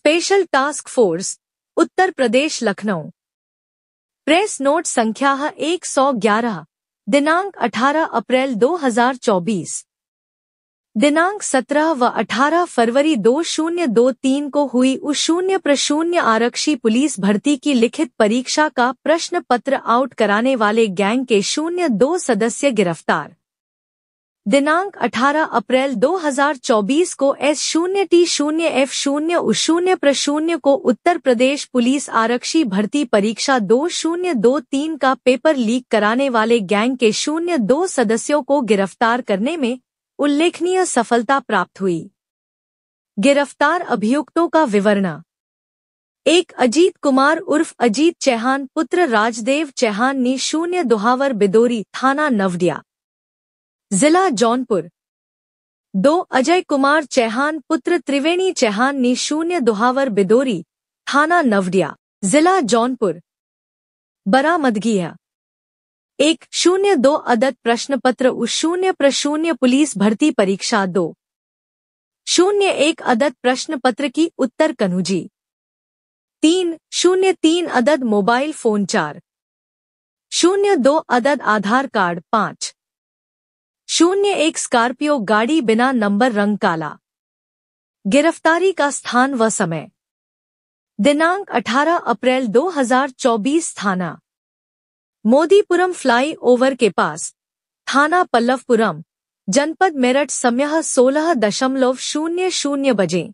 Special task force Uttar Pradesh Lucknow. Press note संख्या 111 दिनांक 18 अप्रैल 2024। दिनांक 17 व 18 फरवरी 2023 को हुई उ0प्र0 आरक्षी पुलिस भर्ती की लिखित परीक्षा का प्रश्न पत्र आउट कराने वाले गैंग के 02 सदस्य गिरफ्तार। दिनांक 18 अप्रैल 2024 को S0T0F0 उ0प्र0 को उत्तर प्रदेश पुलिस आरक्षी भर्ती परीक्षा 2023 का पेपर लीक कराने वाले गैंग के 02 सदस्यों को गिरफ्तार करने में उल्लेखनीय सफलता प्राप्त हुई। गिरफ्तार अभियुक्तों का विवरण। एक, अजीत कुमार उर्फ अजीत चौहान पुत्र राजदेव चौहान ने दुहावर बिदोरी थाना नवडिया जिला जौनपुर। दो, अजय कुमार चौहान पुत्र त्रिवेणी चौहान ने दुहावर बिदोरी थाना नवडिया जिला जौनपुर। बरामदगियां। एक, 02 अदद प्रश्न पत्र उ0प्र0 पुलिस भर्ती परीक्षा 201 अदद प्रश्न पत्र की उत्तर कन्हुजी। 303 अदद मोबाइल फोन 4, 02 अदद आधार कार्ड 5, 01 स्कॉर्पियो गाड़ी बिना नंबर रंग काला। गिरफ्तारी का स्थान व समय। दिनांक 18 अप्रैल 2024। थाना मोदीपुरम फ्लाई ओवर के पास, थाना पल्लवपुरम, जनपद मेरठ। समय 16:00 बजे।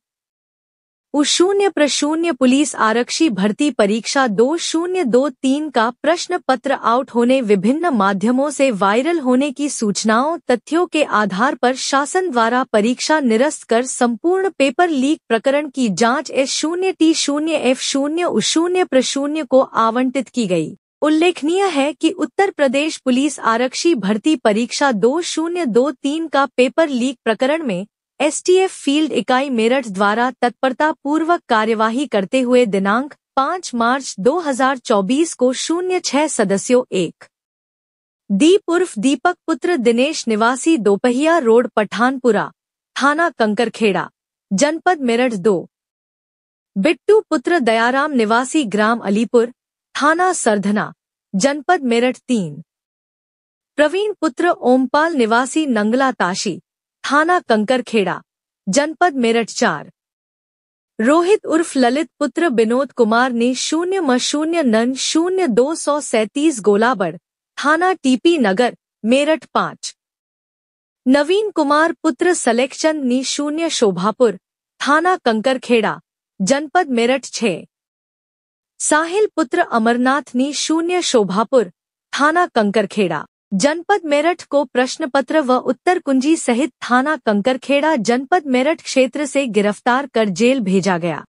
उ0प्र0 पुलिस आरक्षी भर्ती परीक्षा 2023 का प्रश्न पत्र आउट होने विभिन्न माध्यमों से वायरल होने की सूचनाओं तथ्यों के आधार पर शासन द्वारा परीक्षा निरस्त कर संपूर्ण पेपर लीक प्रकरण की जांच S0T0F0 उ0प्र0 को आवंटित की गई। उल्लेखनीय है कि उत्तर प्रदेश पुलिस आरक्षी भर्ती परीक्षा 2023 का पेपर लीक प्रकरण में STF फील्ड इकाई मेरठ द्वारा तत्परतापूर्वक कार्यवाही करते हुए दिनांक 5 मार्च 2024 को 06 सदस्यों, 1 दीप उर्फ दीपक पुत्र दिनेश निवासी दोपहिया रोड पठानपुरा, थाना कंकरखेड़ा, जनपद मेरठ, 2 बिट्टू पुत्र दयाराम निवासी ग्राम अलीपुर, थाना सरधना, जनपद मेरठ, 3 प्रवीण पुत्र ओमपाल निवासी नंगला ताशी, थाना कंकरखेड़ा, जनपद मेरठ, 4 रोहित उर्फ ललित पुत्र बिनोद कुमार ने 009-0237 गोलाबड़, थाना टीपी नगर, मेरठ, 5 नवीन कुमार पुत्र सलेखचन्द ने 0 शोभापुर, थाना कंकरखेड़ा, जनपद मेरठ, 6 साहिल पुत्र अमरनाथ ने 0 शोभापुर, थाना कंकरखेड़ा, जनपद मेरठ को प्रश्न पत्र व उत्तर कुंजी सहित थाना कंकरखेड़ा जनपद मेरठ क्षेत्र से गिरफ्तार कर जेल भेजा गया।